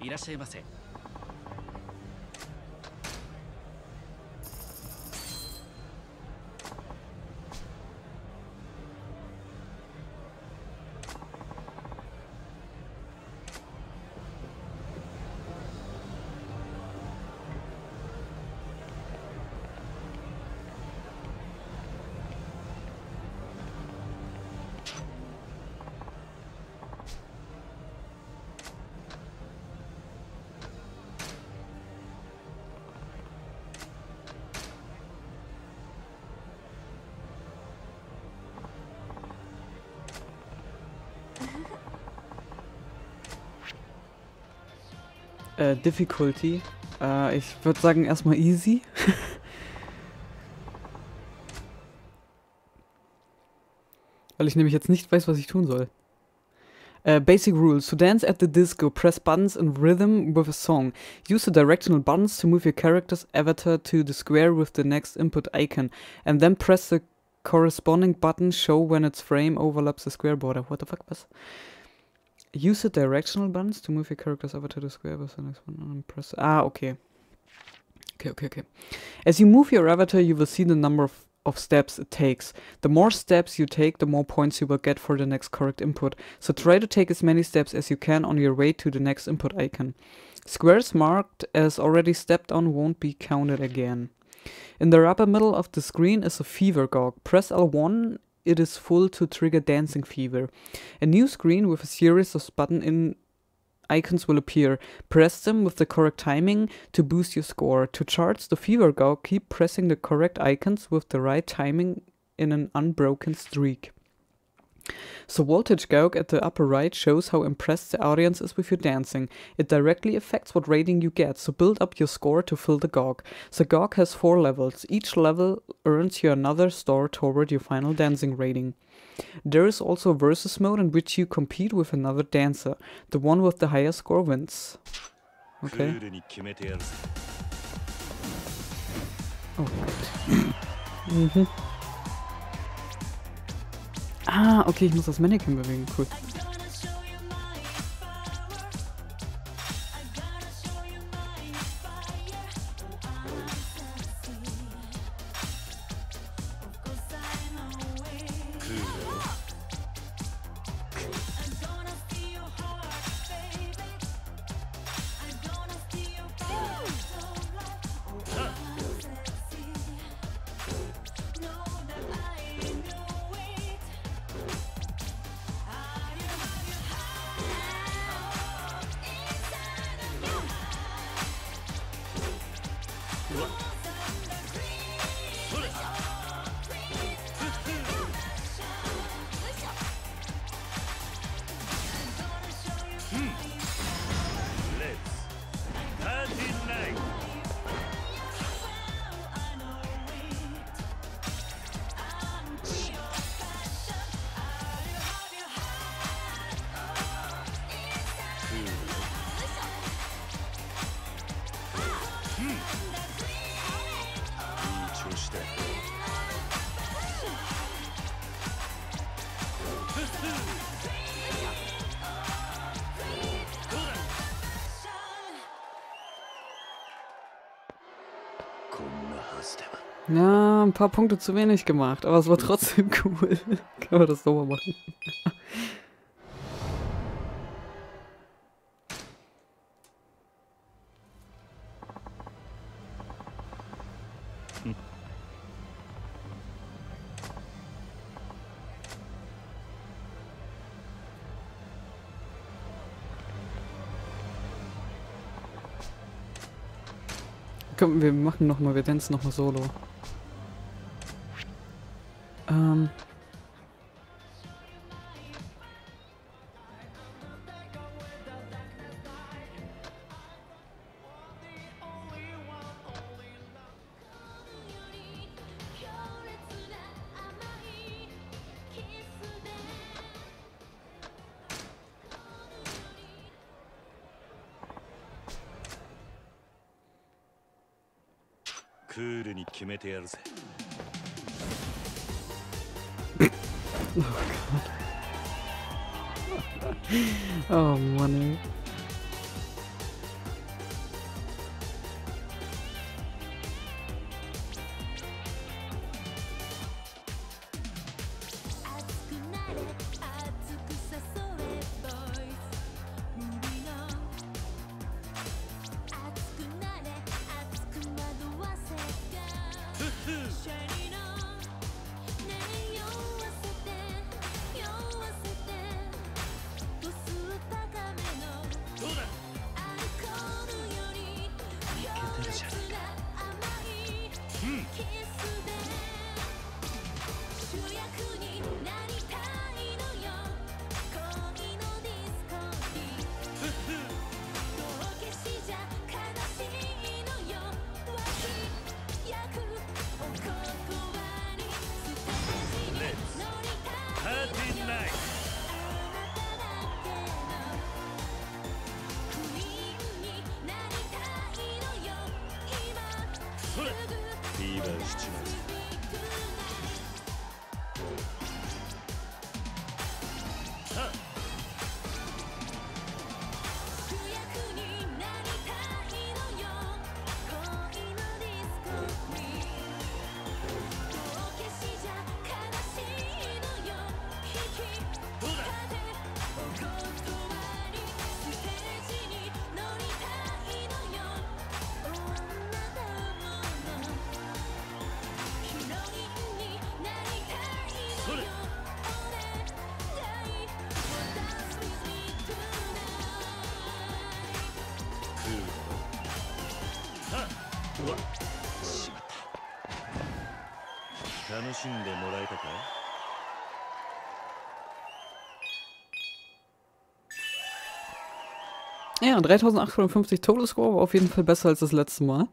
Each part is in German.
いらっしゃいませ。Difficulty. Ich würde sagen erstmal easy. Weil ich nämlich jetzt nicht weiß, was ich tun soll. Basic rules. To dance at the disco, press buttons in rhythm with a song. Use the directional buttons to move your character's avatar to the square with the next input icon. And then press the corresponding button, show when its frame overlaps the square border. What the fuck, was? Use the directional buttons to move your character's avatar to the square with the next one and press... Ah, okay. Okay. As you move your avatar, you will see the number of steps it takes. The more steps you take, the more points you will get for the next correct input. So try to take as many steps as you can on your way to the next input icon. Squares marked as already stepped on won't be counted again. In the upper middle of the screen is a fever gog. Press L1. It is full to trigger dancing fever. A new screen with a series of button icons will appear. Press them with the correct timing to boost your score. To charge the fever gog, keep pressing the correct icons with the right timing in an unbroken streak. The voltage gauge at the upper right shows how impressed the audience is with your dancing. It directly affects what rating you get, so build up your score to fill the gauge. The gauge has 4 levels. Each level earns you another star toward your final dancing rating. There is also a versus mode in which you compete with another dancer. The one with the higher score wins. Okay. Oh, mhm. Ah, okay, ich muss das Mannequin bewegen, cool. Ja, ein paar Punkte zu wenig gemacht, aber es war trotzdem cool. Kann man das nochmal machen. Komm, wir machen nochmal, wir tanzen nochmal solo. Oh Mann, ey. 楽しんでもらえたか？Ja, 3850 Todescore war auf jeden Fall besser als das letzte Mal.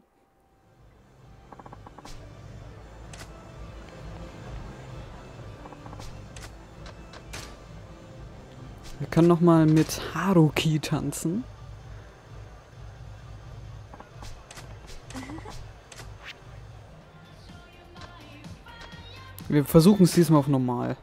Wir können nochmal mit Haruki tanzen. Wir versuchen es diesmal auf normal.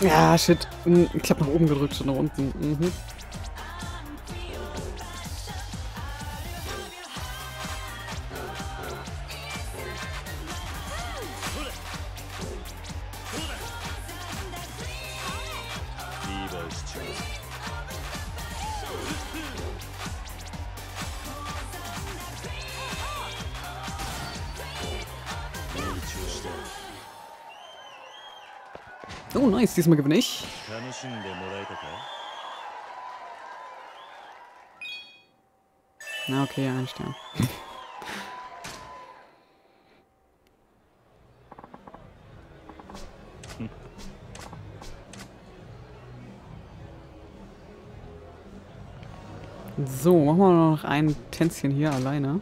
Ja, shit. Ich hab nach oben gedrückt und nach unten. Mhm. Oh nice, diesmal gewinne ich. Na okay, ein Stern. So, machen wir noch ein Tänzchen hier alleine.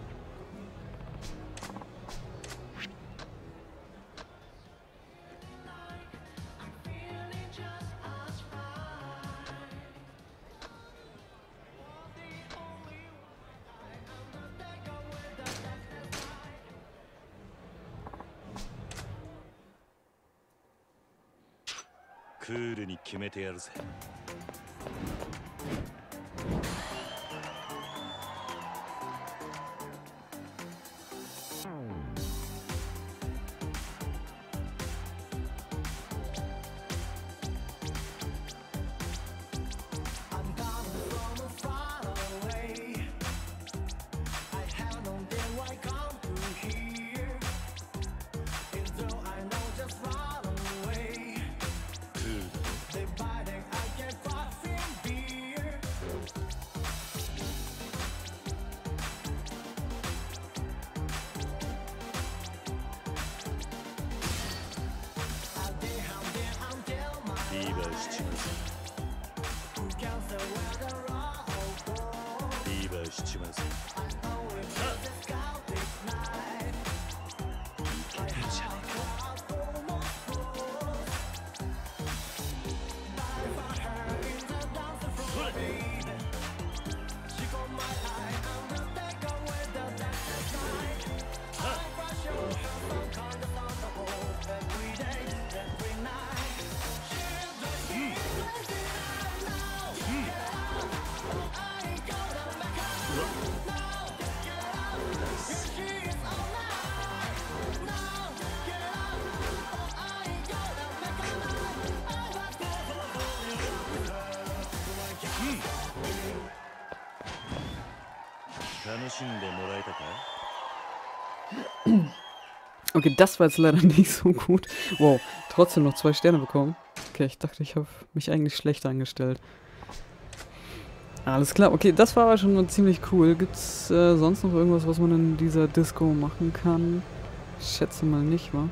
those Okay, das war jetzt leider nicht so gut. Wow, trotzdem noch 2 Sterne bekommen. Okay, ich dachte, ich habe mich eigentlich schlecht angestellt. Alles klar, okay, das war aber schon ziemlich cool. Gibt's sonst noch irgendwas, was man in dieser Disco machen kann? Ich schätze mal nicht, wa?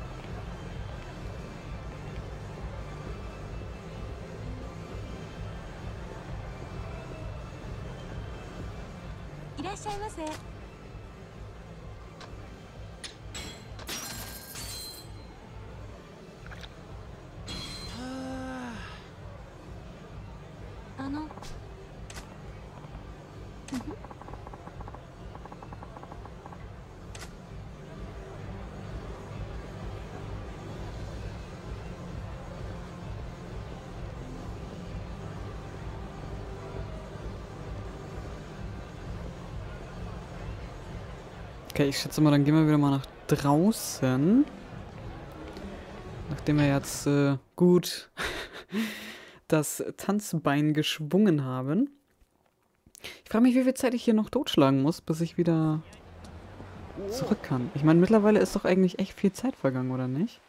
Okay, ich schätze mal, dann gehen wir wieder mal nach draußen. Nachdem wir jetzt gut das Tanzbein geschwungen haben. Ich frage mich, wie viel Zeit ich hier noch totschlagen muss, bis ich wieder zurück kann. Ich meine, mittlerweile ist doch eigentlich echt viel Zeit vergangen, oder nicht?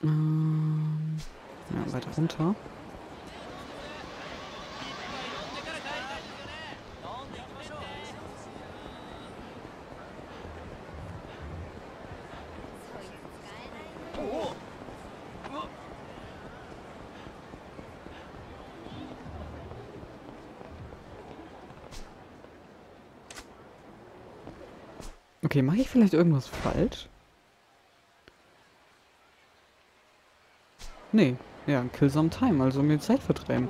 Ja, weiter runter. Okay, mache ich vielleicht irgendwas falsch? Nee, ja, kill some time, also mir Zeit vertreiben.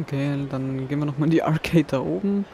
Okay, dann gehen wir nochmal in die Arcade da oben.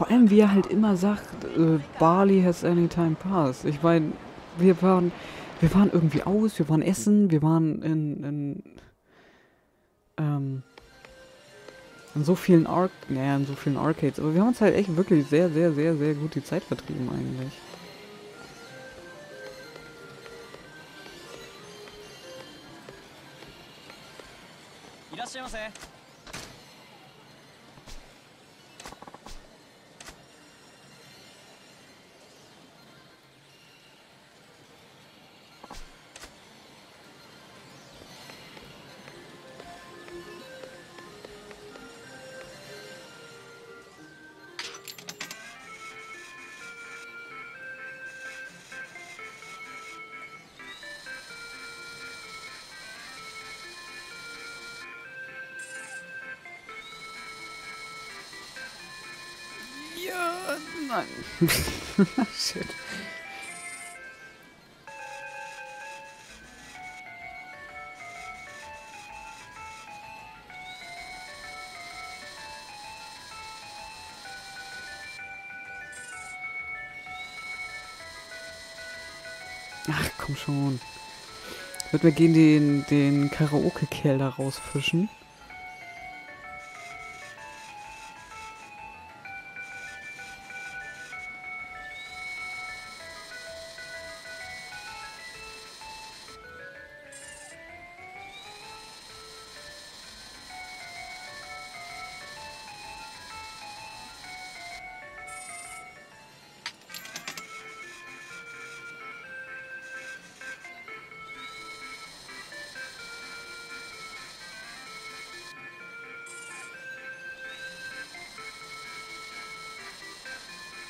Vor allem, wie er halt immer sagt, Bali has anytime passed. Ich meine, wir waren irgendwie aus, wir waren essen, wir waren in so vielen Arcades. Aber wir haben uns halt echt wirklich sehr gut die Zeit vertrieben eigentlich. Nein. Shit. Ach, komm schon. Ich würde mir gehen den Karaoke-Kerl da rausfischen.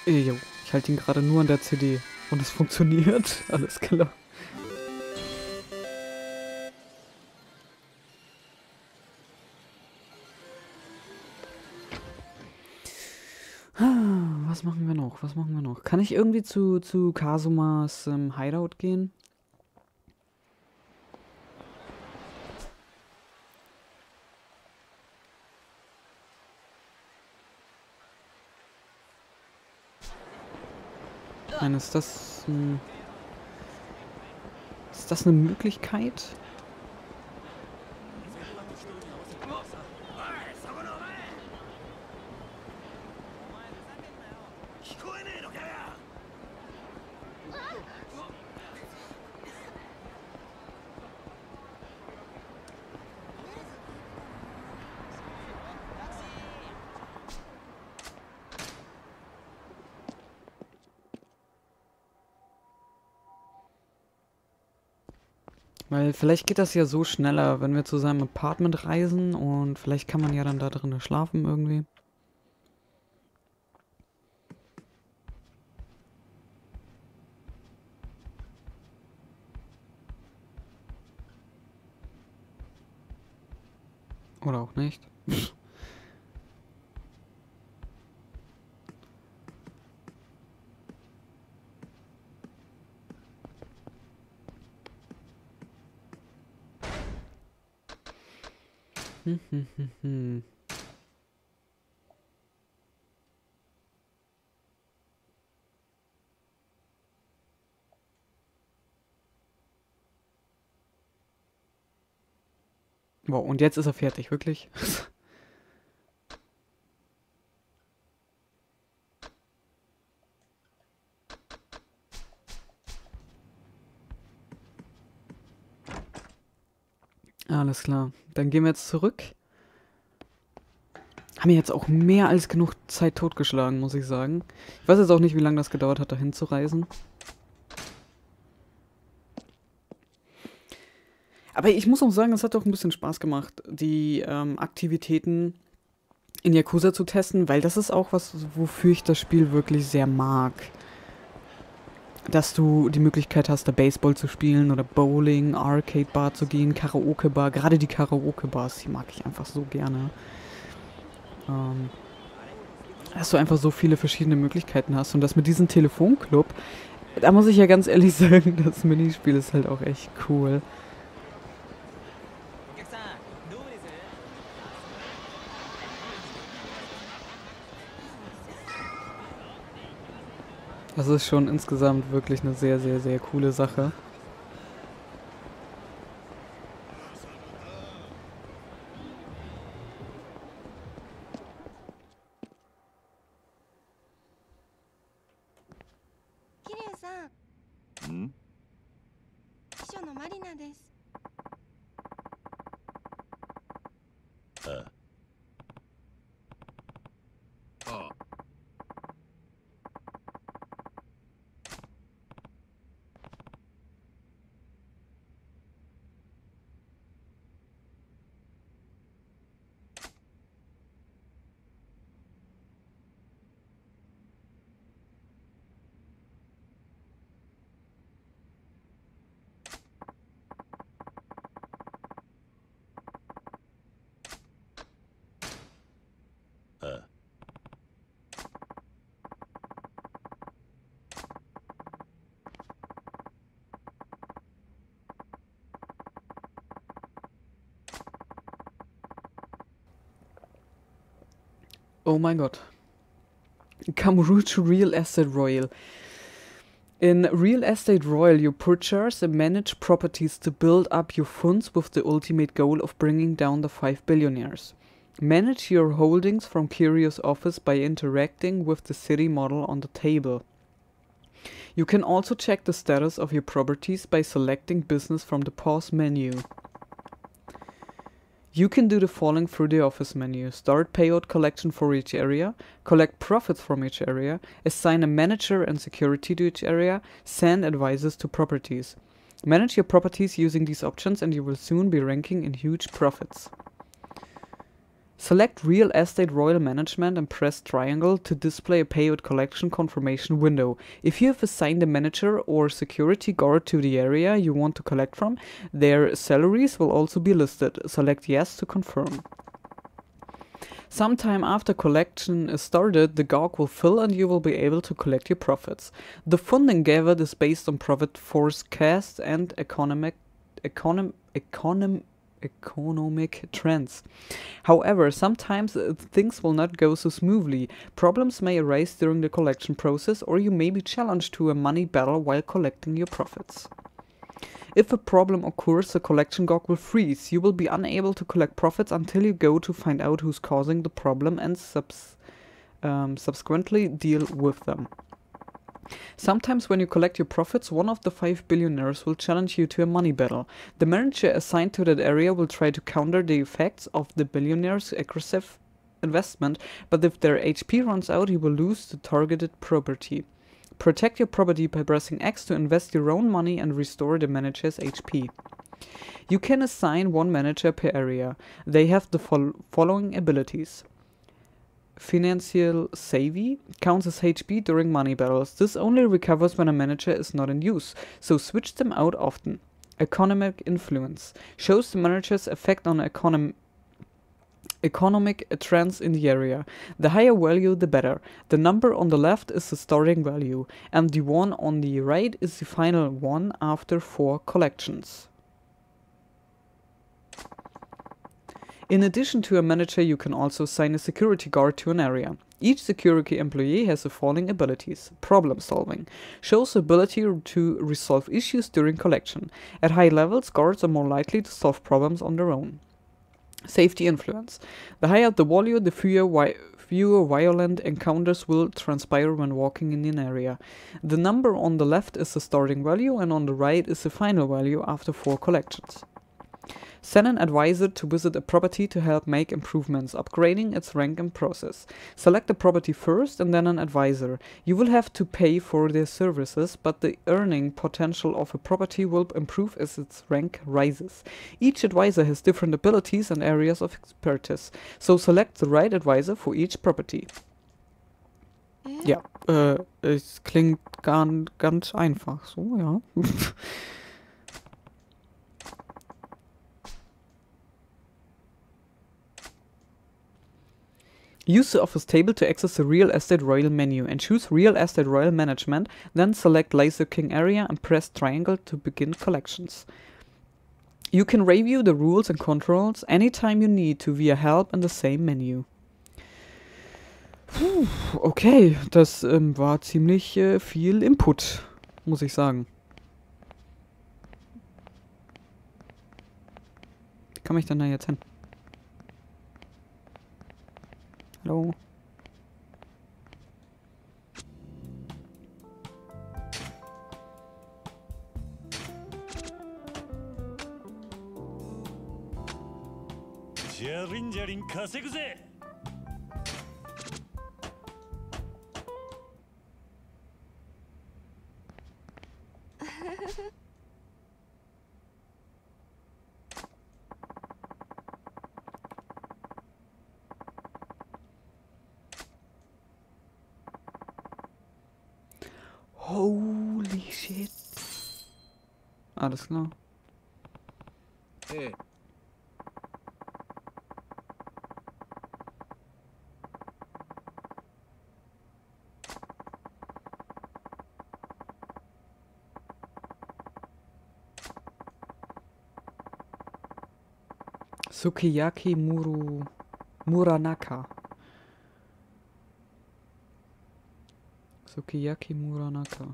Ich halte ihn gerade nur an der CD und es funktioniert. Alles klar. Was machen wir noch? Was machen wir noch? Kann ich irgendwie zu Kasumas Hideout gehen? Nein, ist das eine Möglichkeit? Weil vielleicht geht das ja so schneller, wenn wir zu seinem Apartment reisen und vielleicht kann man ja dann da drinnen schlafen irgendwie. Oder auch nicht. Wow, und jetzt ist er fertig, wirklich? Alles klar, dann gehen wir jetzt zurück. Haben wir jetzt auch mehr als genug Zeit totgeschlagen, muss ich sagen. Ich weiß jetzt auch nicht, wie lange das gedauert hat, da hinzureisen. Aber ich muss auch sagen, es hat doch ein bisschen Spaß gemacht, die Aktivitäten in Yakuza zu testen, weil das ist auch was, wofür ich das Spiel wirklich sehr mag. Dass du die Möglichkeit hast, da Baseball zu spielen oder Bowling, Arcade-Bar zu gehen, Karaoke-Bar. Gerade die Karaoke-Bars, die mag ich einfach so gerne. Dass du einfach so viele verschiedene Möglichkeiten hast. Und das mit diesem Telefonclub, da muss ich ja ganz ehrlich sagen, das Minispiel ist halt auch echt cool. Das ist schon insgesamt wirklich eine sehr, sehr, sehr coole Sache. Oh mein Gott. Kamurocho Real Estate Royal. In Real Estate Royal, you purchase and manage properties to build up your funds with the ultimate goal of bringing down the 5 billionaires. Manage your holdings from Kiryu's office by interacting with the city model on the table. You can also check the status of your properties by selecting business from the pause menu. You can do the following through the office menu. Start payout collection for each area, collect profits from each area, assign a manager and security to each area, send advisors to properties. Manage your properties using these options and you will soon be ranking in huge profits. Select Real Estate Royal Management and press triangle to display a payout collection confirmation window. If you have assigned a manager or security guard to the area you want to collect from, their salaries will also be listed. Select yes to confirm. Sometime after collection is started, the GOG will fill and you will be able to collect your profits. The funding gathered is based on profit forecasts and economic trends. However, sometimes things will not go so smoothly. Problems may arise during the collection process, or you may be challenged to a money battle while collecting your profits. If a problem occurs, the collection GOG will freeze. You will be unable to collect profits until you go to find out who's causing the problem and subsequently deal with them. Sometimes when you collect your profits, one of the 5 billionaires will challenge you to a money battle. The manager assigned to that area will try to counter the effects of the billionaire's aggressive investment, but if their HP runs out, he will lose the targeted property. Protect your property by pressing X to invest your own money and restore the manager's HP. You can assign one manager per area. They have the following abilities. Financial Savvy counts as HP during money battles. This only recovers when a manager is not in use, so switch them out often. Economic Influence shows the manager's effect on economic trends in the area. The higher value, the better. The number on the left is the starting value, and the one on the right is the final one after 4 collections. In addition to a manager, you can also assign a security guard to an area. Each security employee has the following abilities. Problem solving shows the ability to resolve issues during collection. At high levels, guards are more likely to solve problems on their own. Safety influence. The higher the value, the fewer violent encounters will transpire when walking in an area. The number on the left is the starting value and on the right is the final value after 4 collections. Send an advisor to visit a property to help make improvements, upgrading its rank and process. Select the property first and then an advisor. You will have to pay for their services, but the earning potential of a property will improve as its rank rises. Each advisor has different abilities and areas of expertise, so select the right advisor for each property. Ja, es klingt ganz einfach, so, ja. Use the office table to access the Real Estate Royal menu and choose Real Estate Royal Management, then select Laser King Area and press triangle to begin collections. You can review the rules and controls anytime you need to via help in the same menu. Puh, okay, das war ziemlich viel Input, muss ich sagen. Wie komme ich denn da jetzt hin? Hallo? Holy shit. Alles klar. Hey. Sukiyaki Muranaka. Sukiyaki Muranaka.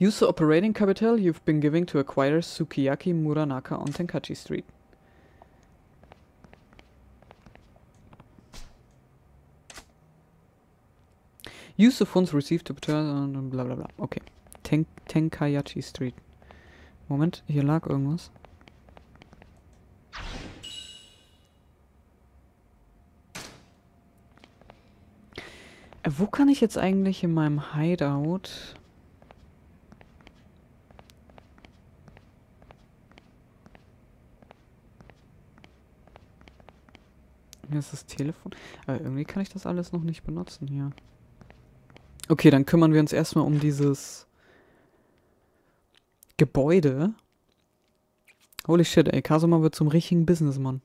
Use the operating capital you've been giving to acquire Sukiyaki Muranaka on Tenkachi Street. Use the funds received to return bla bla bla. Okay. Tenkachi Street. Moment, hier lag irgendwas. Wo kann ich jetzt eigentlich in meinem Hideout? Hier ist das Telefon. Aber irgendwie kann ich das alles noch nicht benutzen hier. Okay, dann kümmern wir uns erstmal um dieses Gebäude. Holy shit, ey. Kasuma wird zum richtigen Businessmann.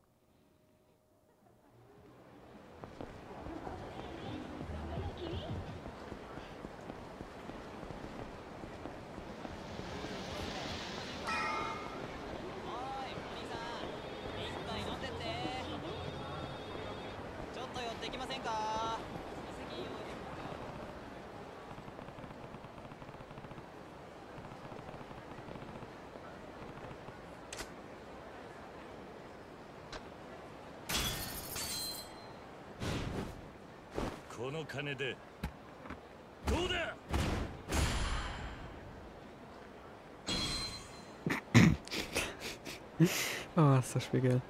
Oh, ist das Spiegel.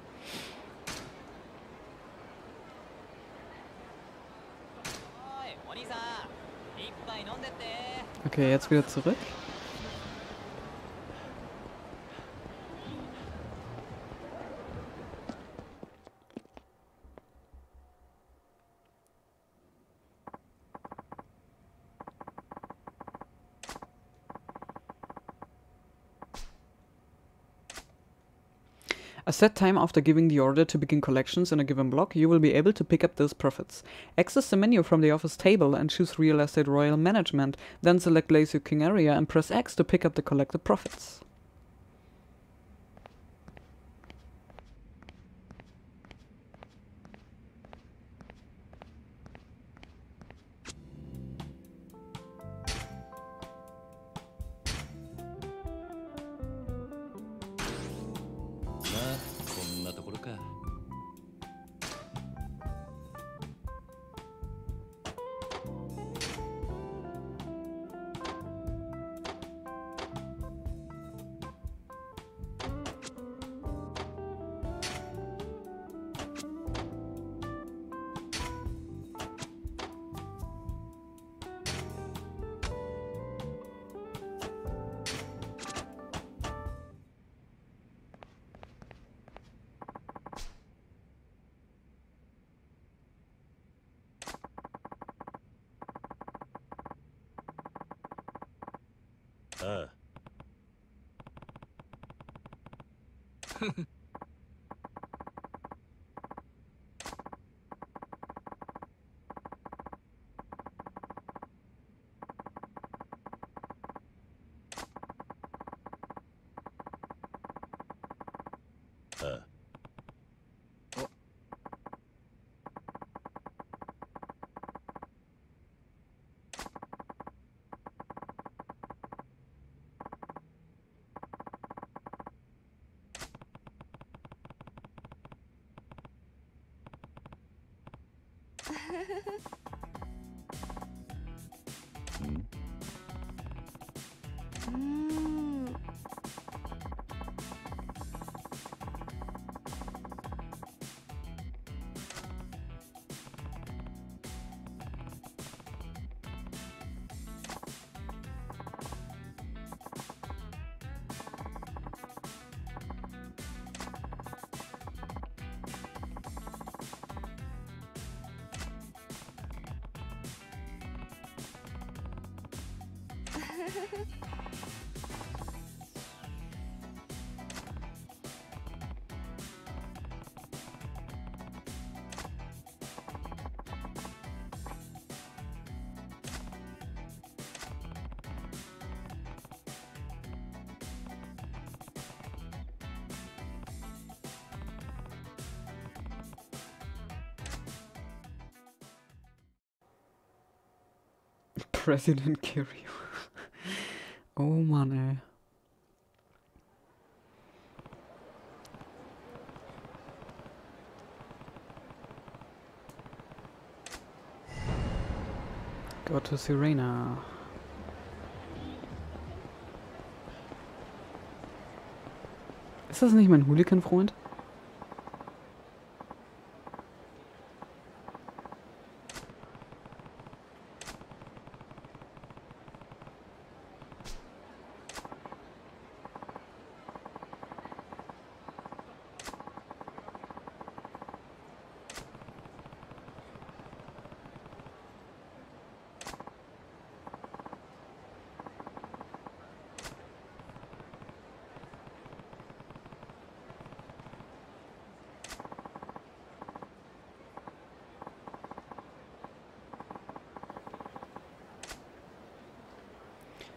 Okay, jetzt wieder zurück. A set time after giving the order to begin collections in a given block, you will be able to pick up those profits. Access the menu from the office table and choose Real Estate Royal Management, then select Laser King Area and press X to pick up the collected profits. President Kiryu. Oh Mann, ey. Go to Serena. Ist das nicht mein Hooligan-Freund?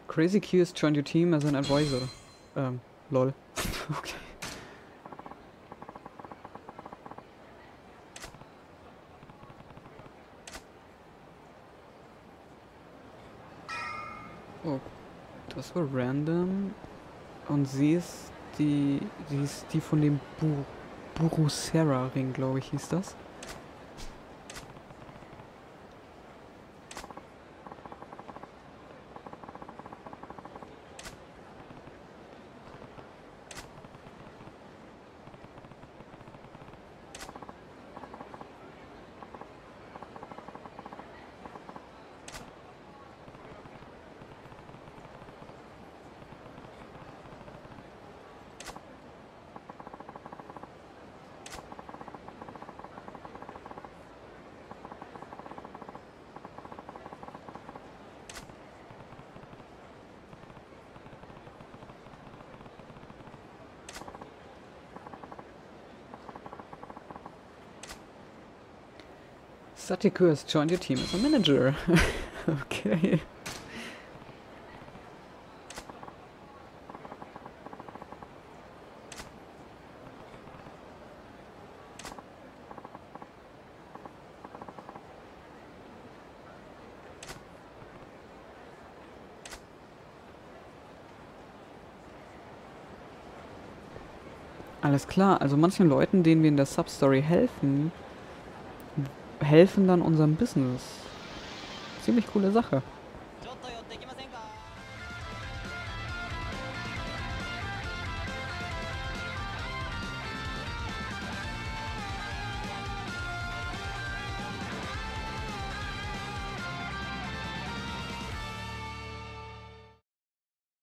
Crazy Q has joined your team as an advisor. Lol. Okay. Oh, das war random. Und sie ist die von dem Burucera-Ring, glaube ich, hieß das. Satiku has joined your team as a manager. Okay. Alles klar, also manchen Leuten, denen wir in der Substory helfen dann unserem Business. Ziemlich coole Sache.